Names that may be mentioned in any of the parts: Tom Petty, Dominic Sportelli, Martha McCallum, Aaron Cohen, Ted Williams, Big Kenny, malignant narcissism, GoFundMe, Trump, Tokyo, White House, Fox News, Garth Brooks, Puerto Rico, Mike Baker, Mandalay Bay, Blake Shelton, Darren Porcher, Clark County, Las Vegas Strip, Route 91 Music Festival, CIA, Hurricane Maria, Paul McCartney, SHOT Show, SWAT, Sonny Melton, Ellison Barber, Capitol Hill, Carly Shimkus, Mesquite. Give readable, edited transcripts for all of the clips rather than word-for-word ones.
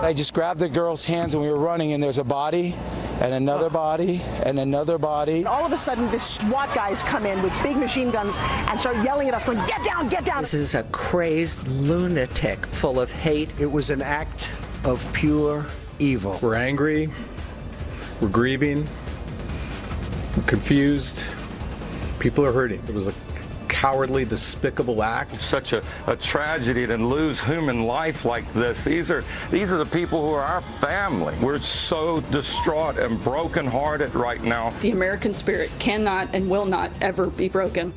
And I just grabbed the girl's hands and we were running, and there's a body and another body and another body. All of a sudden, this SWAT guys come in with big machine guns and start yelling at us, going, "Get down, get down." This is a crazed lunatic full of hate. It was an act of pure evil. We're angry, we're grieving, we're confused, people are hurting. It was a cowardly, despicable act. Such a tragedy to lose human life like this. These are the people who are our family. We're so distraught and brokenhearted right now. The American spirit cannot and will not ever be broken.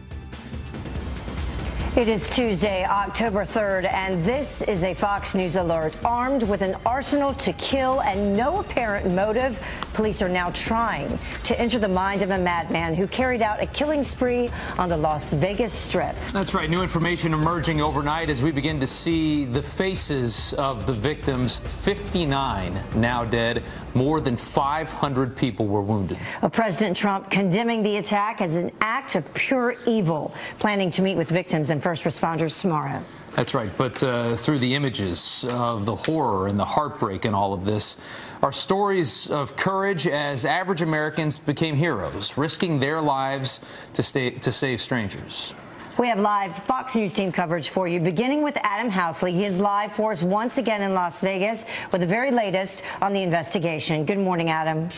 It is Tuesday, October 3rd, and this is a Fox News alert. Armed with an arsenal to kill and no apparent motive, police are now trying to enter the mind of a madman who carried out a killing spree on the Las Vegas Strip. That's right. New information emerging overnight as we begin to see the faces of the victims. 59 now dead. More than 500 people were wounded. President Trump condemning the attack as an act of pure evil, planning to meet with victims and first responders tomorrow. That's right. But through the images of the horror and the heartbreak in all of this are stories of courage as average Americans became heroes, risking their lives to save strangers. We have live Fox News team coverage for you, beginning with Adam Housley. He is live for us once again in Las Vegas with the very latest on the investigation. Good morning, Adam.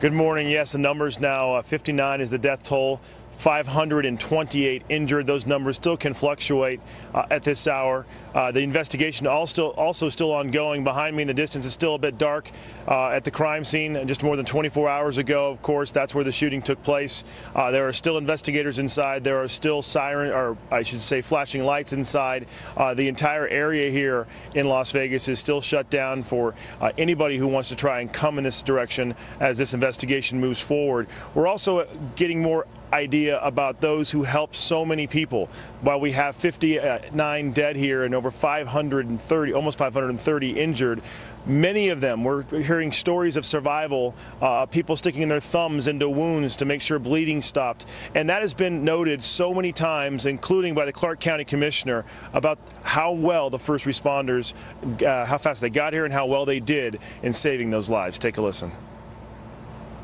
Good morning. Yes, the numbers now 59 is the death toll, 528 injured. Those numbers still can fluctuate at this hour. The investigation also still ongoing. Behind me in the distance is still a bit dark at the crime scene. Just more than 24 hours ago, of course, that's where the shooting took place. There are still investigators inside. There are still flashing lights inside. The entire area here in Las Vegas is still shut down for anybody who wants to try and come in this direction as this investigation moves forward. We're also getting more idea about those who helped so many people. While we have 59 dead here and over 530, almost 530 injured, many of them, we're hearing stories of survival, people sticking their thumbs into wounds to make sure bleeding stopped. And that has been noted so many times, including by the Clark County Commissioner, about how well the first responders, how fast they got here and how well they did in saving those lives. Take a listen.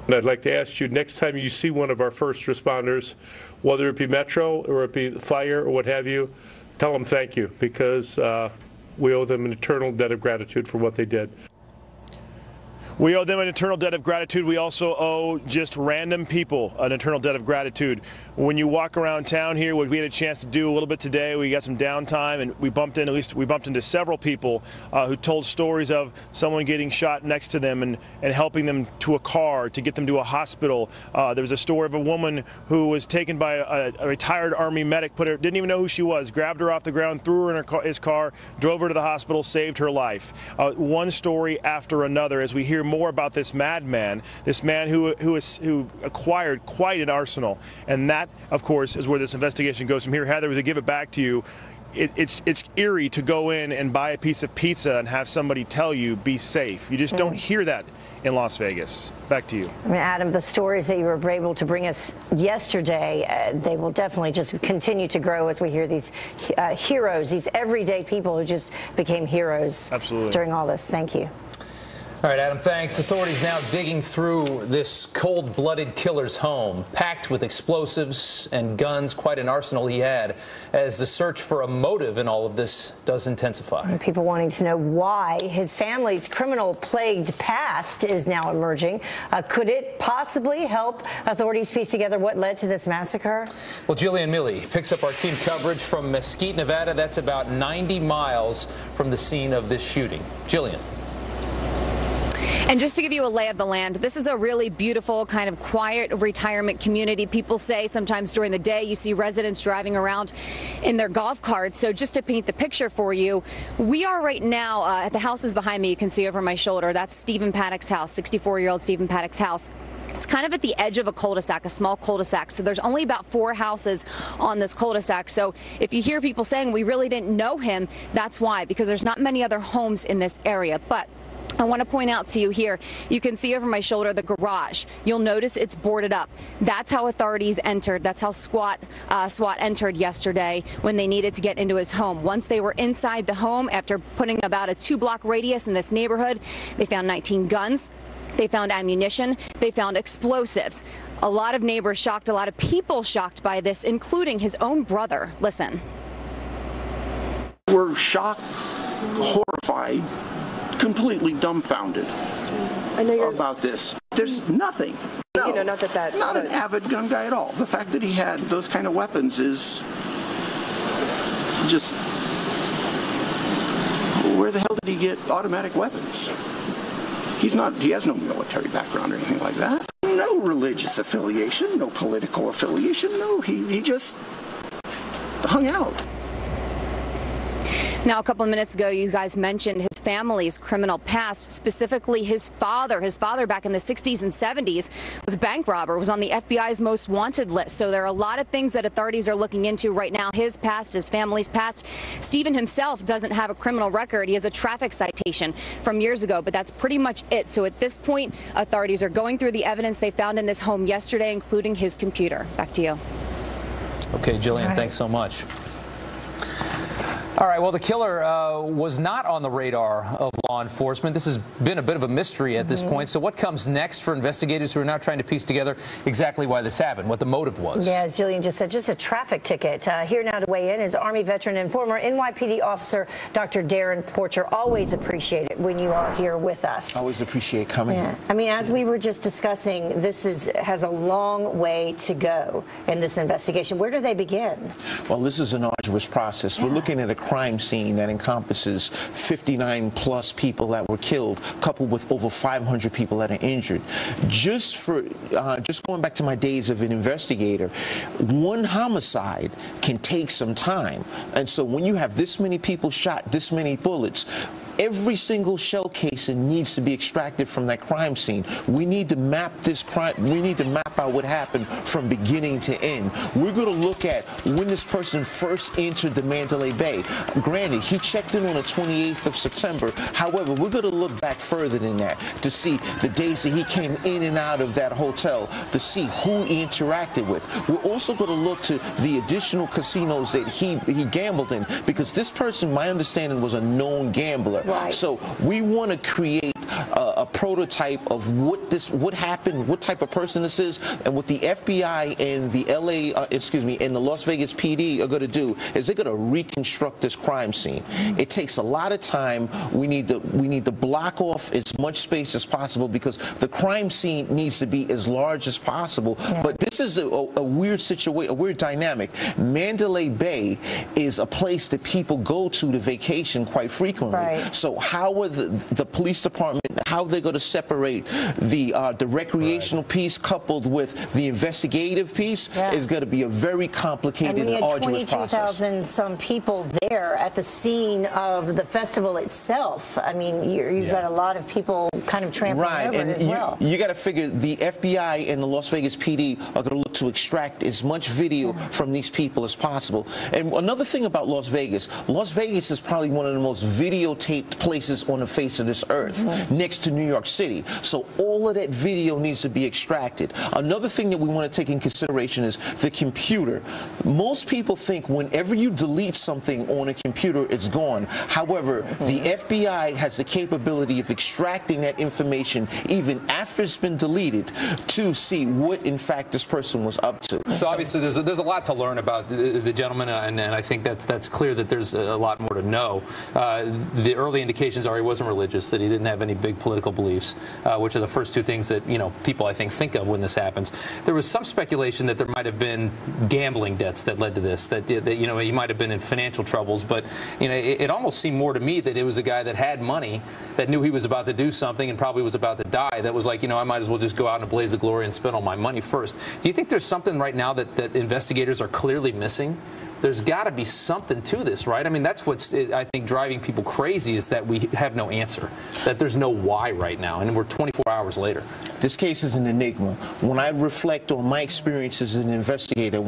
And I'd like to ask you, next time you see one of our first responders, whether it be Metro or it be fire or what have you, tell them thank you, because we owe them an eternal debt of gratitude for what they did. We owe them an eternal debt of gratitude. We also owe just random people an eternal debt of gratitude. When you walk around town here, what we had a chance to do a little bit today, we got some downtime and we bumped into several people who told stories of someone getting shot next to them and helping them to a car to get them to a hospital. There was a story of a woman who was taken by a retired Army medic, didn't even know who she was, grabbed her off the ground, threw her in his car, drove her to the hospital, saved her life. One story after another as we hear more about this madman, this man who acquired quite an arsenal. And that, of course, is where this investigation goes from here. Heather, to give it back to you, it's eerie to go in and buy a piece of pizza and have somebody tell you, be safe. You just don't hear that in Las Vegas. Back to you. Adam, the stories that you were able to bring us yesterday, they will definitely just continue to grow as we hear these heroes, these everyday people who just became heroes. Absolutely. During all this. Thank you. All right, Adam, thanks. Authorities now digging through this cold-blooded killer's home, packed with explosives and guns, quite an arsenal he had, as the search for a motive in all of this does intensify. And people wanting to know why his family's criminal-plagued past is now emerging. Could it possibly help authorities piece together what led to this massacre? Well, Jillian Milley picks up our team coverage from Mesquite, Nevada. That's about 90 miles from the scene of this shooting. Jillian. And just to give you a lay of the land, this is a really beautiful kind of quiet retirement community. People say sometimes during the day you see residents driving around in their golf carts. So just to paint the picture for you, we are right now at the houses behind me. You can see over my shoulder. That's Stephen Paddock's house, 64-year-old Stephen Paddock's house. It's kind of at the edge of a cul-de-sac, a small cul-de-sac. So there's only about 4 houses on this cul-de-sac. So if you hear people saying we really didn't know him, that's why, because there's not many other homes in this area. But I want to point out to you here, you can see over my shoulder the garage. You'll notice it's boarded up. That's how authorities entered. That's how SWAT entered yesterday when they needed to get into his home. Once they were inside the home, after putting about a 2-block radius in this neighborhood, they found 19 guns. They found ammunition. They found explosives. A lot of neighbors shocked, a lot of people shocked by this, including his own brother. Listen. We're shocked, horrified, completely dumbfounded about this. There's nothing. No, you know, not an avid gun guy at all. The fact that he had those kind of weapons is just, where the hell did he get automatic weapons? He's not, he has no military background or anything like that. No religious affiliation, no political affiliation, no, he just hung out. Now, a couple of minutes ago, you guys mentioned his family's criminal past, specifically his father. His father, back in the 60s and 70s, was a bank robber, was on the FBI's most wanted list. So there are a lot of things that authorities are looking into right now. His past, his family's past. Stephen himself doesn't have a criminal record. He has a traffic citation from years ago, but that's pretty much it. So at this point, authorities are going through the evidence they found in this home yesterday, including his computer. Back to you. Okay, Jillian, right. Thanks so much. All right, well, the killer was not on the radar of law enforcement. This has been a bit of a mystery at this point. So what comes next for investigators who are now trying to piece together exactly why this happened, what the motive was? Yeah, as Jillian just said, just a traffic ticket. Here now to weigh in is Army veteran and former NYPD officer Dr. Darren Porcher. Always appreciate it when you are here with us. Always appreciate coming. Yeah. I mean, as we were just discussing, this has a long way to go in this investigation. Where do they begin? Well, this is an arduous process. Yeah. We're looking at a crime scene that encompasses 59-plus people that were killed, coupled with over 500 people that are injured. Just going back to my days of an investigator, one homicide can take some time. And so when you have this many people shot, this many bullets, every single shell casing needs to be extracted from that crime scene. We need to map this crime. We need to map out what happened from beginning to end. We're going to look at when this person first entered the Mandalay Bay. Granted, he checked in on the 28th of September. However, we're going to look back further than that to see the days that he came in and out of that hotel, to see who he interacted with. We're also going to look to the additional casinos that he gambled in, because this person, my understanding, was a known gambler. Right. So we want to create a prototype of what happened, what type of person this is, and what the FBI and the and the Las Vegas PD are going to do is they're going to reconstruct this crime scene. It takes a lot of time. We need to block off as much space as possible because the crime scene needs to be as large as possible. Yeah. But this is a weird situation, a weird dynamic. Mandalay Bay is a place that people go to vacation quite frequently. Right. So how are the police department, how are they going to separate the recreational piece coupled with the investigative piece is going to be a very complicated and arduous process. 22,000 some people there at the scene of the festival itself. I mean, you've got a lot of people kind of trampling over and as well. You got to figure the FBI and the Las Vegas PD are going to look to extract as much video from these people as possible. And another thing about Las Vegas is probably one of the most videotaped places on the face of this earth, next to New York City. So all of that video needs to be extracted. Another thing that we want to take in consideration is the computer. Most people think whenever you delete something on a computer, it's gone. However, the FBI has the capability of extracting that information even after it's been deleted to see what, in fact, this person was up to. So obviously, there's a lot to learn about the gentleman, and I think that's clear that there's a lot more to know. The early indications are he wasn't religious, that he didn't have any big political beliefs, which are the first two things that, you know, people I think of when this happens. There was some speculation that there might have been gambling debts that led to this, that you know, he might have been in financial troubles, but you know, it almost seemed more to me that it was a guy that had money, that knew he was about to do something and probably was about to die, that was like, you know, I might as well just go out in a blaze of glory and spend all my money first. Do you think there's something right now that investigators are clearly missing There's got to be something to this, right? I mean, that's what's, I think, driving people crazy, is that we have no answer, that there's no why right now, and we're 24 hours later. This case is an enigma. When I reflect on my experience as an investigator,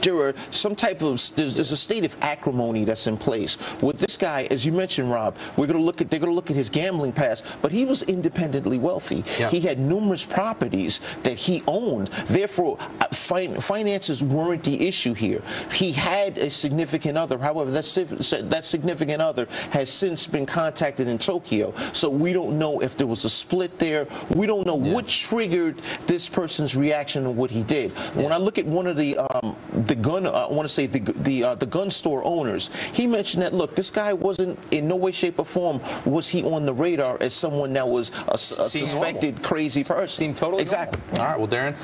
there's a state of acrimony that's in place. With this guy, as you mentioned, Rob, they're going to look at his gambling past, but he was independently wealthy. Yeah. He had numerous properties that he owned. Therefore, finances weren't the issue here. He had a significant other. However, that significant other has since been contacted in Tokyo. So we don't know if there was a split there. We don't know what triggered this person's reaction to what he did. Yeah. When I look at one of the gun store owners, he mentioned that, look, this guy wasn't in no way, shape, or form was he on the radar as someone that was a suspected crazy person. Seemed totally exactly. Normal. All right, well, Darren,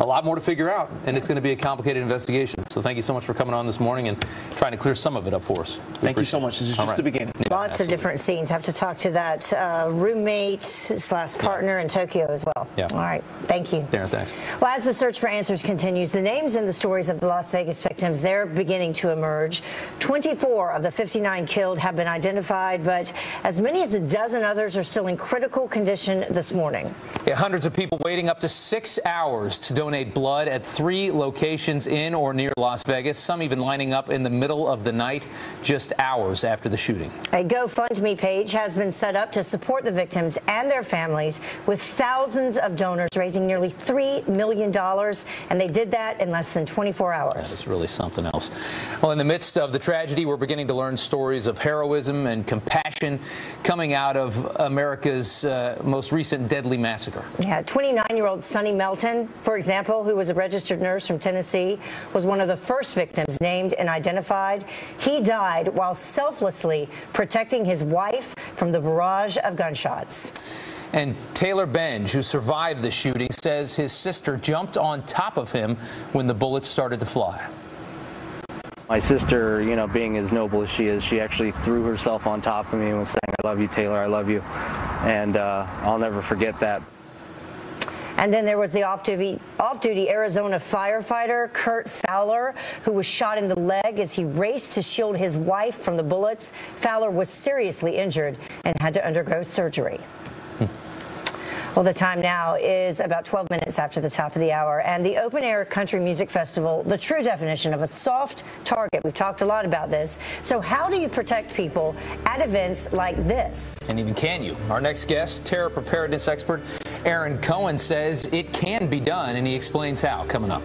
a lot more to figure out, and it's going to be a complicated investigation. So thank you so much for coming on this morning and trying to clear some of it up for us. Thank you so much. This is just the beginning. Yeah, lots of different scenes. I have to talk to that roommate/partner in Tokyo as well. Yeah. All right. Thank you, Darren. Thanks. Well, as the search for answers continues, the names and the stories of the Las Vegas victims, they're beginning to emerge. 24 of the 59 killed have been identified, but as many as a dozen others are still in critical condition this morning. Yeah, hundreds of people waiting up to 6 hours to donate blood at 3 locations in or near Las Vegas, some even lining up in the middle of the night just hours after the shooting. A GoFundMe page has been set up to support the victims and their families, with thousands of donors raising nearly $3 million, and they did that in less than 24 hours. That's really something else. Well, in the midst of the tragedy, we're beginning to learn stories of heroism and compassion coming out of America's most recent deadly massacre. Yeah, 29-year-old Sonny Melton, for example, who was a registered nurse from Tennessee, was one of the first victims named and identified. He died while selflessly protecting his wife from the barrage of gunshots. And Taylor Benge, who survived the shooting, says his sister jumped on top of him when the bullets started to fly. My sister, you know, being as noble as she is, she actually threw herself on top of me and was saying, "I love you, Taylor, I love you." And I'll never forget that. And then there was the off-duty Arizona firefighter, Kurt Fowler, who was shot in the leg as he raced to shield his wife from the bullets. Fowler was seriously injured and had to undergo surgery. Well, the time now is about 12 minutes after the top of the hour, and the open-air country music festival, the true definition of a soft target. We've talked a lot about this. So how do you protect people at events like this? And even can you? Our next guest, terror preparedness expert Aaron Cohen, says it can be done, and he explains how coming up.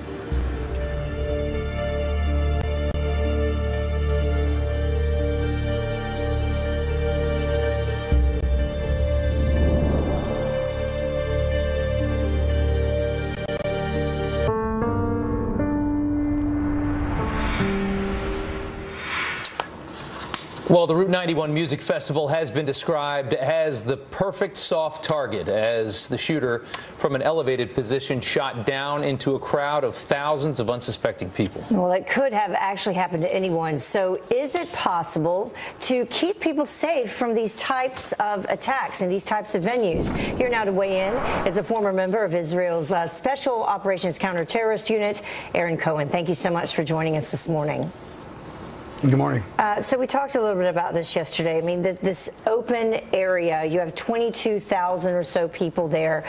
Well, the Route 91 Music Festival has been described as the perfect soft target, as the shooter from an elevated position shot down into a crowd of thousands of unsuspecting people. Well, it could have actually happened to anyone. So is it possible to keep people safe from these types of attacks and these types of venues? Here now to weigh in is a former member of Israel's Special Operations Counterterrorist Unit, Aaron Cohen. Thank you so much for joining us this morning. Good morning. So we talked a little bit about this yesterday. I mean, this open area, you have 22,000 or so people there.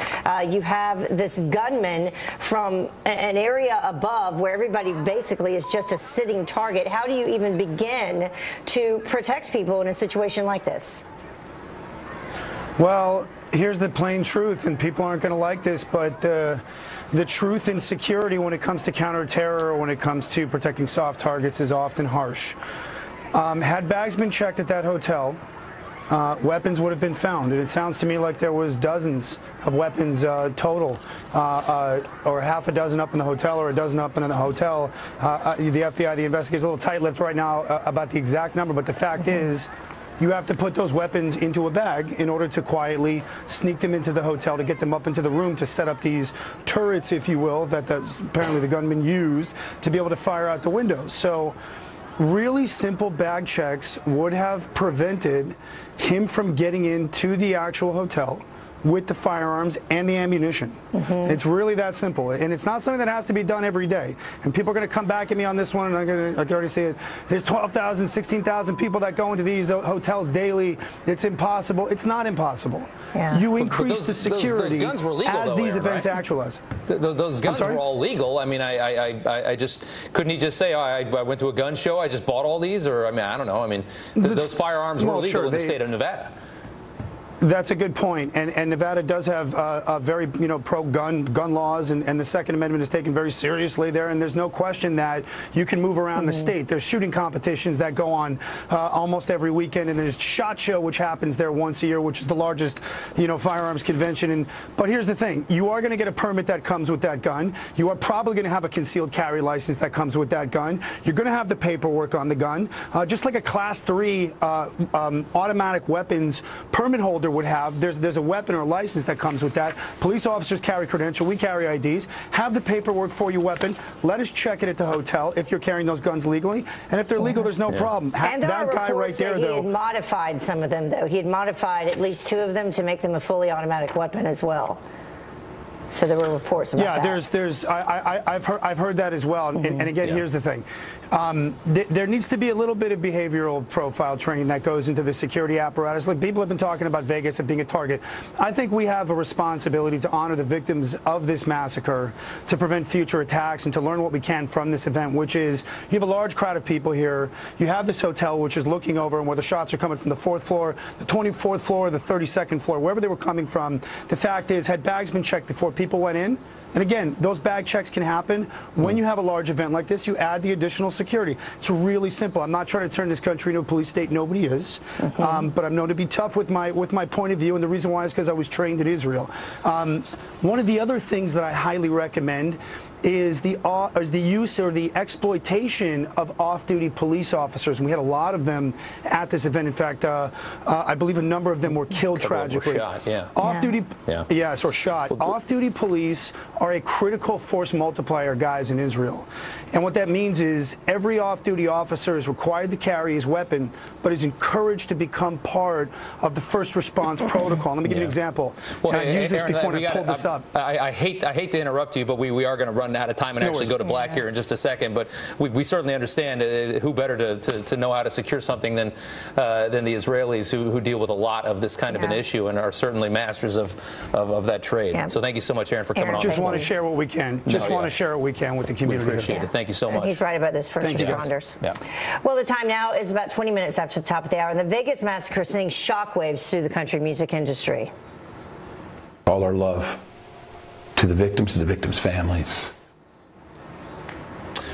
You have this gunman from an area above where everybody basically is just a sitting target. How do you even begin to protect people in a situation like this? Well, here's the plain truth, and people aren't going to like this, but the truth in security when it comes to counterterror or when it comes to protecting soft targets is often harsh. Had bags been checked at that hotel, weapons would have been found, and it sounds to me like there was dozens of weapons total, or half a dozen up in the hotel or a dozen up in the hotel. The FBI, the investigators, a little tight-lipped right now about the exact number, but the fact is, you have to put those weapons into a bag in order to quietly sneak them into the hotel, to get them up into the room, to set up these turrets, if you will, that apparently the gunman used to be able to fire out the windows. So really simple bag checks would have prevented him from getting into the actual hotel, with the firearms and the ammunition. Mm-hmm. It's really that simple. And it's not something that has to be done every day. And people are going to come back at me on this one, and I can already see it. There's 12,000, 16,000 people that go into these hotels daily. It's impossible. It's not impossible. Yeah. You increase the security those guns were legal, as though, these Aaron, events right? actualize. Those guns were all legal. I mean, I just couldn't he just say, oh, I went to a gun show, I just bought all these? Or, I mean, I don't know. I mean, those firearms were legal in the state of Nevada. That's a good point, and Nevada does have a very pro-gun laws, and the Second Amendment is taken very seriously there, and there's no question that you can move around mm-hmm. the state. There's shooting competitions that go on almost every weekend, and there's SHOT Show, which happens there once a year, which is the largest firearms convention. But here's the thing, you are going to get a permit that comes with that gun. You are probably going to have a concealed carry license that comes with that gun. You're going to have the paperwork on the gun, just like a Class 3 automatic weapons permit holder would have. There's a weapon or license that comes with that. Police officers carry credential. We carry IDs. Have the paperwork for your weapon. Let us check it at the hotel if you're carrying those guns legally. And if they're legal, there's no problem. And there that guy right there, though, he had modified some of them, though. He had modified at least two of them to make them a fully automatic weapon as well. So there were reports about that. Yeah, I've heard that as well. Mm-hmm. And again, here's the thing. There needs to be a little bit of behavioral profile training that goes into the security apparatus. Like, people have been talking about Vegas and being a target. I think we have a responsibility to honor the victims of this massacre, to prevent future attacks, and to learn what we can from this event, which is you have a large crowd of people here. You have this hotel, which is looking over, and where the shots are coming from, the 4th floor, the 24th floor, the 32nd floor, wherever they were coming from. The fact is, had bags been checked before people went in, and again, those bag checks can happen when you have a large event like this. You add the additional security. It's really simple. I'm not trying to turn this country into a police state. Nobody is, but I'm known to be tough with my point of view, and the reason why is because I was trained in Israel. One of the other things that I highly recommend is the use or the exploitation of off-duty police officers. And we had a lot of them at this event. In fact, I believe a number of them were killed tragically. Were shot, yeah. Off-duty, yeah. Yes, or shot. Well, off-duty police are a critical force multiplier, guys, in Israel. And what that means is every off-duty officer is required to carry his weapon, but is encouraged to become part of the first response protocol. Let me give you an example. Well, and I used this before, and I pulled this up. I hate to interrupt you, but we are going to run out of time and actually go to Black here in just a second. But we certainly understand who better to know how to secure something than the Israelis, who deal with a lot of this kind of an issue and are certainly masters of that trade. Yeah. So thank you so much, Aaron, for coming on. Just want to share what we can. Want to share what we can with the community. We appreciate it. Thank you so much. And he's right about those first responders. Yeah. Well, the time now is about 20 minutes after the top of the hour, and the Vegas massacre sending shockwaves through the country music industry. All our love to the victims' families.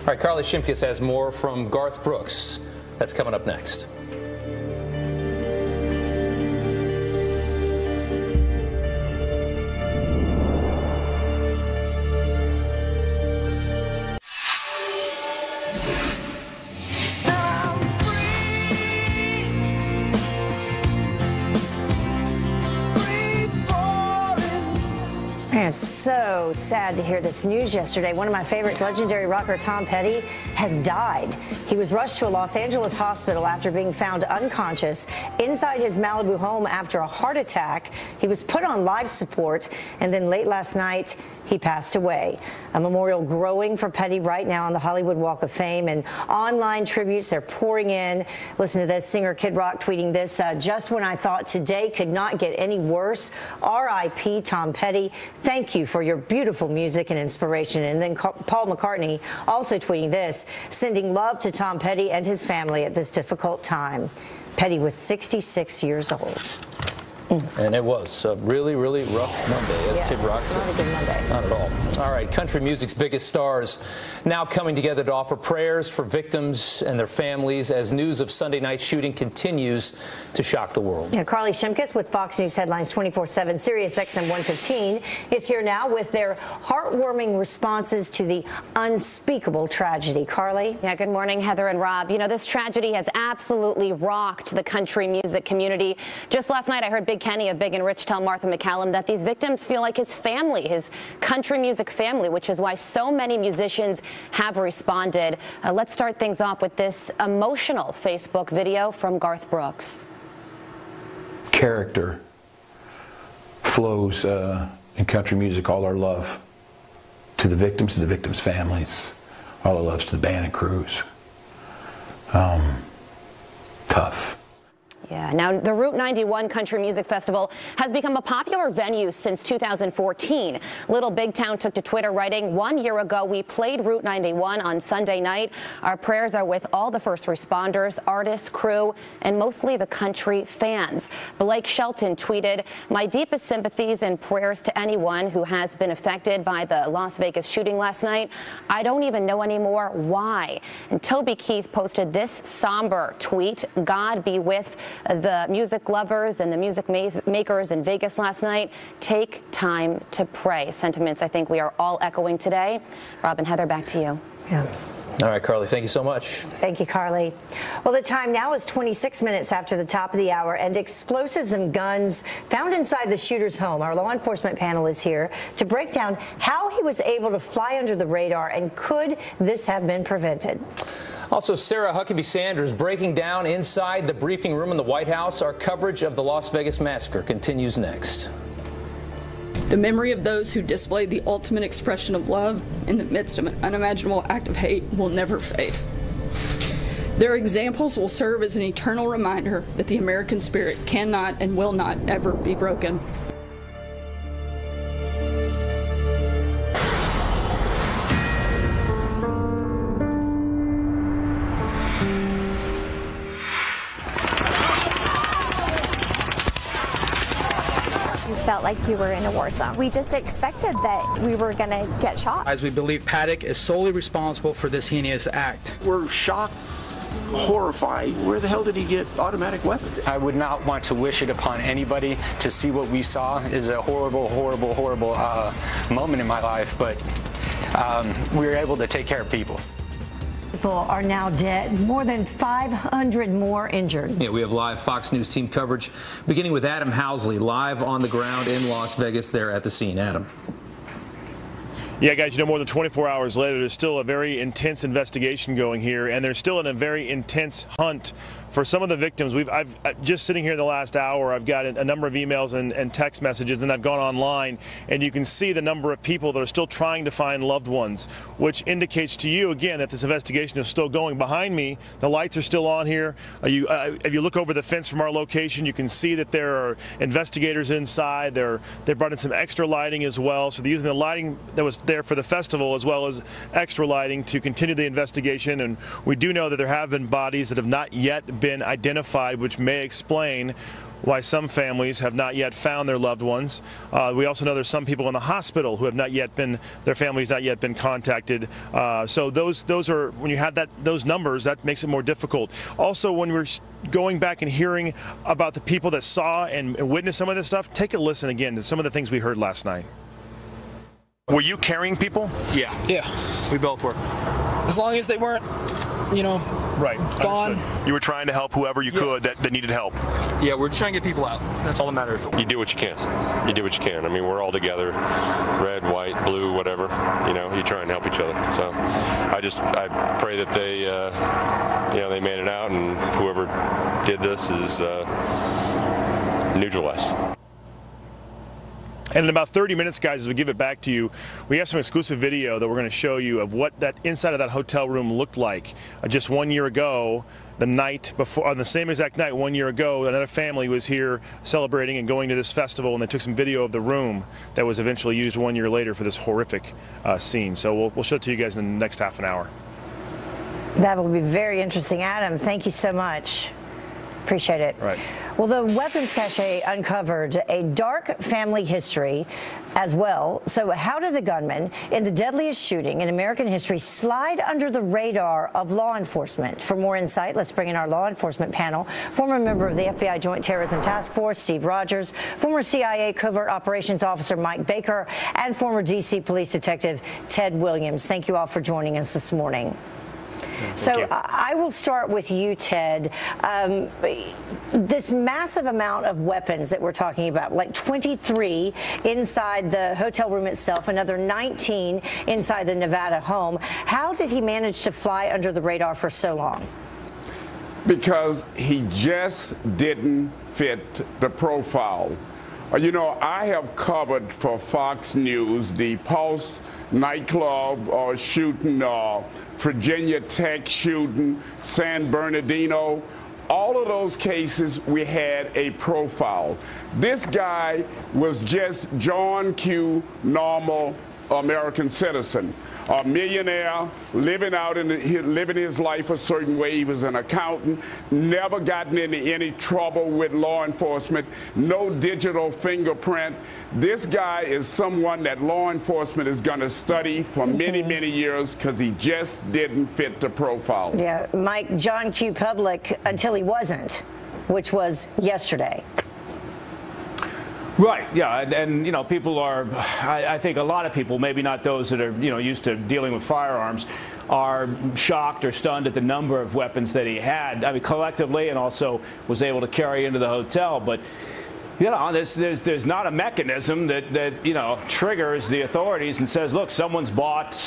All right, Carly Shimkus has more from Garth Brooks. That's coming up next. So sad to hear this news yesterday. One of my favorites, legendary rocker Tom Petty, has died. He was rushed to a Los Angeles hospital after being found unconscious inside his Malibu home after a heart attack. He was put on life support, and then late last night, he passed away. A memorial growing for Petty right now on the Hollywood Walk of Fame, and online tributes, they're pouring in. Listen to this, singer Kid Rock tweeting this, just when I thought today could not get any worse, R.I.P. Tom Petty, thank you for your beautiful music and inspiration. And then Paul McCartney also tweeting this, sending love to Tom Petty and his family at this difficult time. Petty was 66 years old. And it was a really, really rough Monday, as Kid Rock said. Not a good Monday. Not at all. All right, country music's biggest stars now coming together to offer prayers for victims and their families as news of Sunday night shooting continues to shock the world. Yeah, Carly Shimkus with Fox News Headlines 24/7, Sirius XM 115, is here now with their heartwarming responses to the unspeakable tragedy. Carly? Yeah, good morning, Heather and Rob. You know, this tragedy has absolutely rocked the country music community. Just last night, I heard Big Kenny of Big and Rich tell Martha McCallum that these victims feel like his family, his country music family, which is why so many musicians have responded. Let's start things off with this emotional Facebook video from Garth Brooks. Character, flows in country music, all our love to the victims, to the victims' families, all our loves to the band and crews. Tough. Yeah, now the Route 91 Country Music Festival has become a popular venue since 2014. Little Big Town took to Twitter writing, 1 year ago we played Route 91 on Sunday night. Our prayers are with all the first responders, artists, crew, and mostly the country fans. Blake Shelton tweeted, my deepest sympathies and prayers to anyone who has been affected by the Las Vegas shooting last night. I don't even know anymore why. And Toby Keith posted this somber tweet, God be with the music lovers and the music makers in Vegas last night. Take time to pray. Sentiments I think we are all echoing today. Rob and Heather, back to you. Yeah. All right, Carly, thank you so much. Thank you, Carly. Well, the time now is 26 minutes after the top of the hour, and explosives and guns found inside the shooter's home. Our law enforcement panel is here to break down how he was able to fly under the radar, and could this have been prevented? Also, Sarah Huckabee Sanders breaking down inside the briefing room in the White House. Our coverage of the Las Vegas massacre continues next. The memory of those who displayed the ultimate expression of love in the midst of an unimaginable act of hate will never fade. Their examples will serve as an eternal reminder that the American spirit cannot and will not ever be broken. Felt like you were in a war zone. We just expected that we were gonna get shot. As we believe Paddock is solely responsible for this heinous act. We're shocked, horrified. Where the hell did he get automatic weapons? I would not want to wish it upon anybody. To see what we saw is a horrible, horrible, horrible moment in my life, but we were able to take care of people. People are now dead, more than 500 more injured. Yeah, we have live Fox News team coverage, beginning with Adam Housley, live on the ground in Las Vegas there at the scene. Adam. Yeah, guys, you know, more than 24 hours later, there's still a very intense investigation going here, and there's still in a very intense hunt for some of the victims. I've just sitting here in the last hour, I've got a number of emails and text messages, and I've gone online, and you can see the number of people that are still trying to find loved ones, which indicates to you, again, that this investigation is still going. Behind me, the lights are still on here. If you look over the fence from our location, you can see that there are investigators inside. They brought in some extra lighting as well, so they're using the lighting that was there for the festival as well as extra lighting to continue the investigation. And we do know that there have been bodies that have not yet been identified, which may explain why some families have not yet found their loved ones. We also know there's some people in the hospital who have not yet been, their families not yet been contacted. So those are, when you have those numbers, that makes it more difficult. Also, when we're going back and hearing about the people that saw and witnessed some of this stuff, take a listen again to some of the things we heard last night. Were you carrying people? Yeah. Yeah. We both were. As long as they weren't, you know, right. Gone. Understood. You were trying to help whoever you could that needed help. Yeah, we're trying to get people out. That's all that matters. You do what you can. You do what you can. I mean, we're all together, red, white, blue, whatever. You know, you try and help each other. So I pray that they, you know, they made it out, and whoever did this is neutralized. And in about 30 minutes, guys, as we give it back to you, we have some exclusive video that we're going to show you of what that inside of that hotel room looked like just 1 year ago. The night before, on the same exact night 1 year ago, another family was here celebrating and going to this festival, and they took some video of the room that was eventually used 1 year later for this horrific scene. So we'll show it to you guys in the next half an hour. That will be very interesting. Adam, thank you so much. Appreciate it. Right. Well, the weapons cache uncovered a dark family history as well. So how did the gunman in the deadliest shooting in American history slide under the radar of law enforcement? For more insight, let's bring in our law enforcement panel. Former member of the FBI Joint Terrorism Task Force, Steve Rogers, former CIA Covert Operations Officer Mike Baker, and former D.C. Police Detective Ted Williams. Thank you all for joining us this morning. So I will start with you, Ted. This massive amount of weapons that we're talking about, like 23 inside the hotel room itself, another 19 inside the Nevada home. How did he manage to fly under the radar for so long? Because he just didn't fit the profile. You know, I have covered for Fox News the Pulse nightclub shooting, Virginia Tech shooting, San Bernardino. All of those cases, we had a profile. This guy was just John Q. normal American citizen, a millionaire, living his life a certain way. He was an accountant, never gotten into any trouble with law enforcement, no digital fingerprint. This guy is someone that law enforcement is going to study for many, many years because he just didn't fit the profile. Yeah, Mike, John Q. Public until he wasn't, which was yesterday. Right, yeah, and you know, people are, I think a lot of people, maybe not those that are, you know, used to dealing with firearms, are shocked or stunned at the number of weapons that he had. I mean, collectively, and also was able to carry into the hotel. But, you know, there's not a mechanism that you know, triggers the authorities and says, look, someone's bought,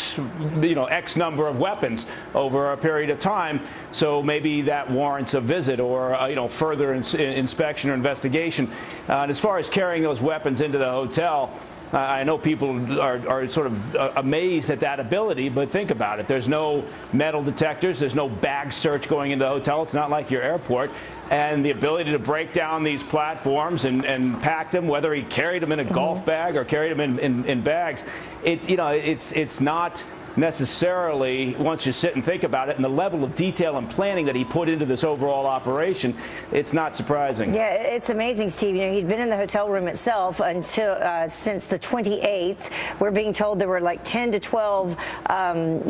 you know, X number of weapons over a period of time, so maybe that warrants a visit or you know, further inspection or investigation. And as far as carrying those weapons into the hotel, I know people are sort of amazed at that ability, but think about it. There's no metal detectors. There's no bag search going into the hotel. It's not like your airport. And the ability to break down these platforms and pack them, whether he carried them in a golf bag or carried them in bags, it, you know, it's not necessarily, once you sit and think about it, and the level of detail and planning that he put into this overall operation, it's not surprising. Yeah, it's amazing, Steve. You know, he'd been in the hotel room itself until since the 28th. We're being told there were like 10 to 12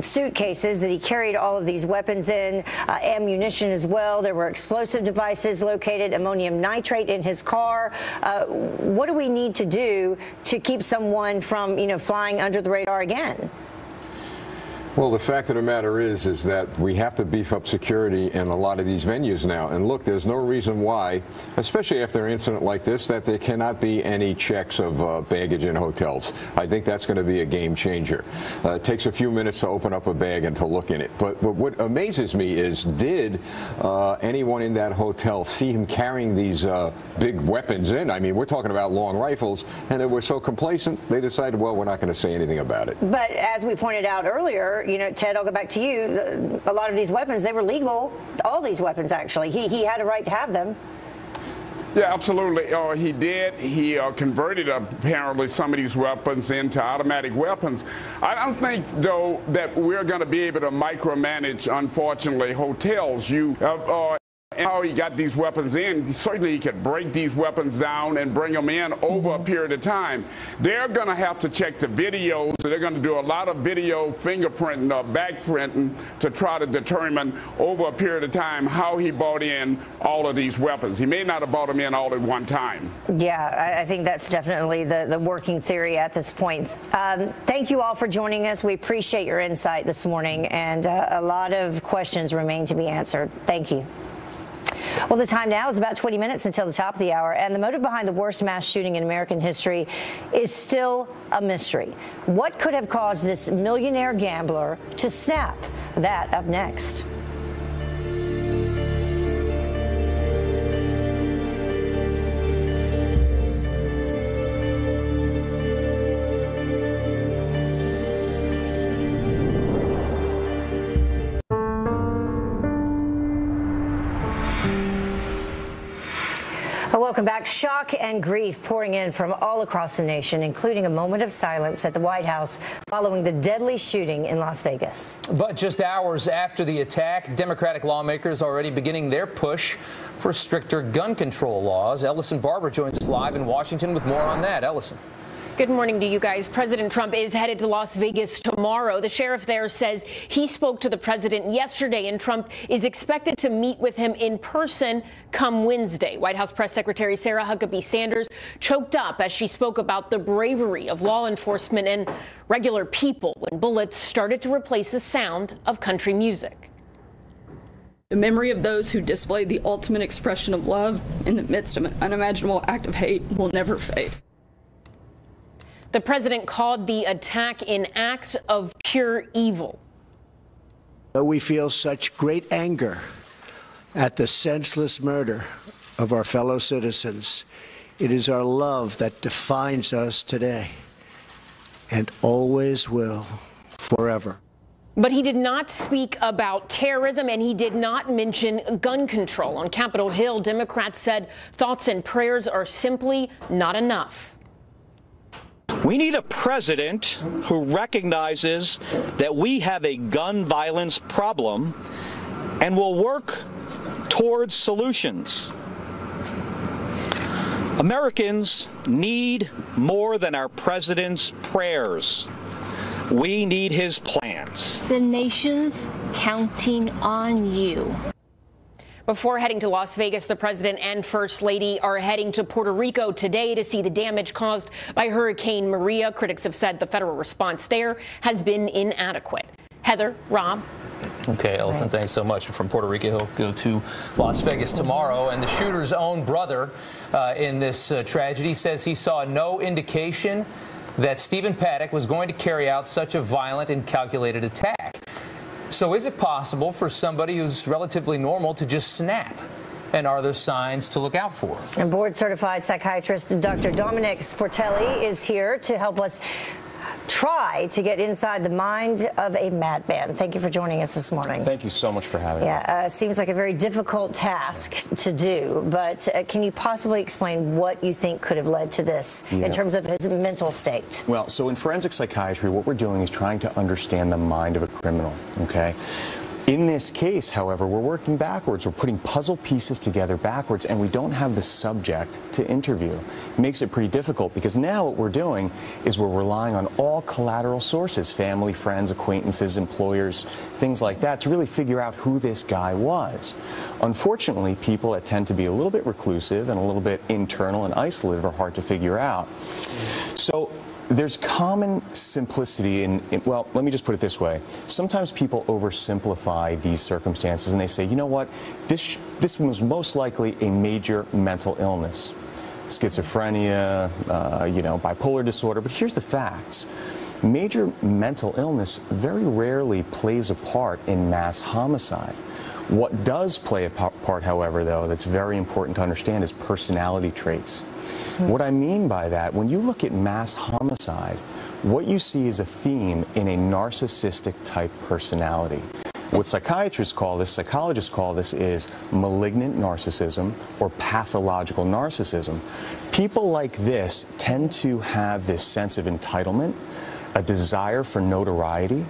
suitcases that he carried all of these weapons in, ammunition as well. There were explosive devices located, ammonium nitrate in his car. What do we need to do to keep someone from, you know, flying under the radar again? Well, the fact of the matter is that we have to beef up security in a lot of these venues now. And look, there's no reason why, especially after an incident like this, that there cannot be any checks of baggage in hotels. I think that's going to be a game changer. It takes a few minutes to open up a bag and to look in it. But what amazes me is, did anyone in that hotel see him carrying these big weapons in? I mean, we're talking about long rifles, and they were so complacent, they decided, well, we're not going to say anything about it. But as we pointed out earlier, you know, Ted, I'll go back to you. A lot of these weapons, they were legal. All these weapons, actually. He had a right to have them. Yeah, absolutely. He did. He converted, apparently, some of these weapons into automatic weapons. I don't think, though, that we're going to be able to micromanage, unfortunately, hotels. And how he got these weapons in, certainly he could break these weapons down and bring them in over a period of time. They're going to have to check the videos. They're going to do a lot of video fingerprinting or backprinting to try to determine over a period of time how he bought in all of these weapons. He may not have bought them in all at one time. Yeah, I think that's definitely the working theory at this point. Thank you all for joining us. We appreciate your insight this morning, and a lot of questions remain to be answered. Thank you. Well, the time now is about 20 minutes until the top of the hour, and the motive behind the worst mass shooting in American history is still a mystery. What could have caused this millionaire gambler to snap? That up next. Welcome back. Shock and grief pouring in from all across the nation, including a moment of silence at the White House following the deadly shooting in Las Vegas. But just hours after the attack, Democratic lawmakers already beginning their push for stricter gun control laws. Ellison Barber joins us live in Washington with more on that. Ellison. Good morning to you guys. President Trump is headed to Las Vegas tomorrow. The sheriff there says he spoke to the president yesterday, and Trump is expected to meet with him in person come Wednesday. White House Press Secretary Sarah Huckabee Sanders choked up as she spoke about the bravery of law enforcement and regular people when bullets started to replace the sound of country music. The memory of those who displayed the ultimate expression of love in the midst of an unimaginable act of hate will never fade. The president called the attack an act of pure evil. Though we feel such great anger at the senseless murder of our fellow citizens, It is our love that defines us today and always will, forever. But he did not speak about terrorism, and he did not mention gun control. On Capitol Hill, Democrats said thoughts and prayers are simply not enough. We need a president who recognizes that we have a gun violence problem and will work towards solutions. Americans need more than our president's prayers. We need his plans. The nation's counting on you. Before heading to Las Vegas, the president and first lady are heading to Puerto Rico today to see the damage caused by Hurricane Maria. Critics have said the federal response there has been inadequate. Heather, Rob. Okay, Ellison, thanks so much. From Puerto Rico, he'll go to Las Vegas tomorrow. And the shooter's own brother in this tragedy says he saw no indication that Stephen Paddock was going to carry out such a violent and calculated attack. So is it possible for somebody who's relatively normal to just snap? And are there signs to look out for? And board-certified psychiatrist Dr. Dominic Sportelli is here to help us try to get inside the mind of a madman. Thank you for joining us this morning. Thank you so much for having me. Yeah, it seems like a very difficult task to do, but can you possibly explain what you think could have led to this in terms of his mental state? Well, so in forensic psychiatry, what we're doing is trying to understand the mind of a criminal, okay? In this case, however, we're working backwards. We're putting puzzle pieces together backwards, and we don't have the subject to interview. It makes it pretty difficult because now what we're doing is we're relying on all collateral sources, family, friends, acquaintances, employers, things like that, to really figure out who this guy was. Unfortunately, people that tend to be a little bit reclusive and a little bit internal and isolated are hard to figure out. So there's common simplicity in, well, let me just put it this way. Sometimes people oversimplify these circumstances and they say, you know what, this was most likely a major mental illness. Schizophrenia, you know, bipolar disorder, but here's the facts. Major mental illness very rarely plays a part in mass homicide. What does play a part, however, though, that's very important to understand is personality traits. What I mean by that, when you look at mass homicide, what you see is a theme in a narcissistic type personality. What psychiatrists call this, psychologists call this, is malignant narcissism or pathological narcissism. People like this tend to have this sense of entitlement, a desire for notoriety.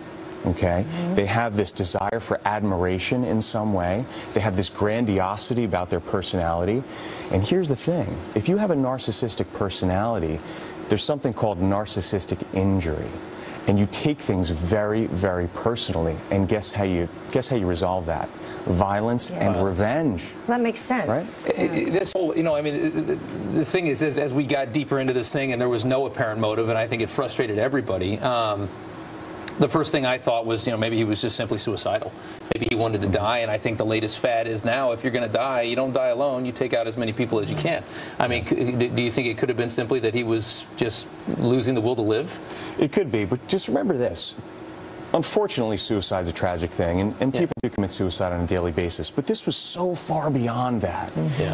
Okay, they have this desire for admiration in some way. They have this grandiosity about their personality. And here's the thing. If you have a narcissistic personality, there's something called narcissistic injury. And you take things very, very personally. And guess how you resolve that? Violence and revenge. That makes sense. Right? This whole, you know, I mean, the thing is as we got deeper into this thing and there was no apparent motive, and I think it frustrated everybody, the first thing I thought was, you know, maybe he was just simply suicidal. Maybe he wanted to die, and I think the latest fad is now, if you're going to die, you don't die alone, you take out as many people as you can. I mean, do you think it could have been simply that he was just losing the will to live? It could be, but just remember this. Unfortunately, suicide's a tragic thing, and people do commit suicide on a daily basis, but this was so far beyond that.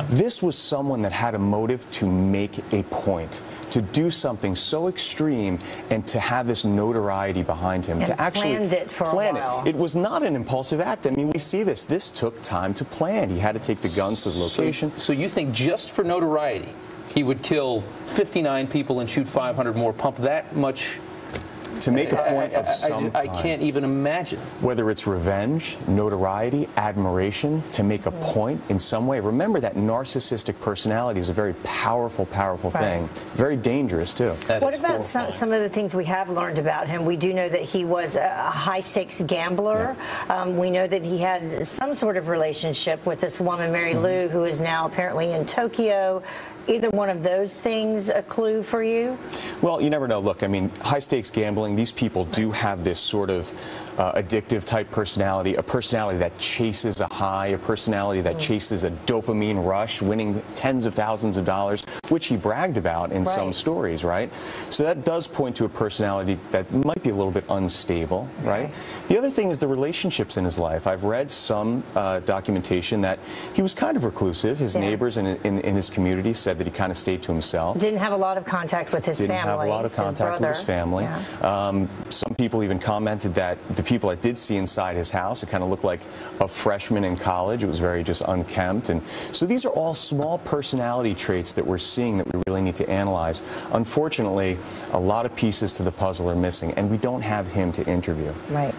This was someone that had a motive to make a point, to do something so extreme and to have this notoriety behind him, and to actually planned it for a while. It was not an impulsive act. I mean, we see this. This took time to plan. He had to take the guns to the location. So you think just for notoriety, he would kill 59 people and shoot 500 more, pump that much? To make a point of some kind. I can't even imagine. Whether it's revenge, notoriety, admiration, to make a point in some way. Remember that narcissistic personality is a very powerful, powerful thing. Very dangerous, too. What about some of the things we have learned about him? We do know that he was a high-stakes gambler. We know that he had some sort of relationship with this woman, Mary Lou, who is now apparently in Tokyo. Either one of those things a clue for you? Well, you never know. Look, I mean, high-stakes gambling gambling, these people do have this sort of addictive type personality, a personality that chases a high, a personality that chases a dopamine rush, winning tens of thousands of dollars, which he bragged about in some stories, right? So that does point to a personality that might be a little bit unstable, right? The other thing is the relationships in his life. I've read some documentation that he was kind of reclusive. His neighbors in his community said that he kind of stayed to himself. Didn't have a lot of contact with his family. Didn't have a lot of contact with his family. Some people even commented that the people that did see inside his house, it kind of looked like a freshman in college. It was very just unkempt. And so these are all small personality traits that we're seeing that we really need to analyze. Unfortunately, a lot of pieces to the puzzle are missing, and we don't have him to interview. Right.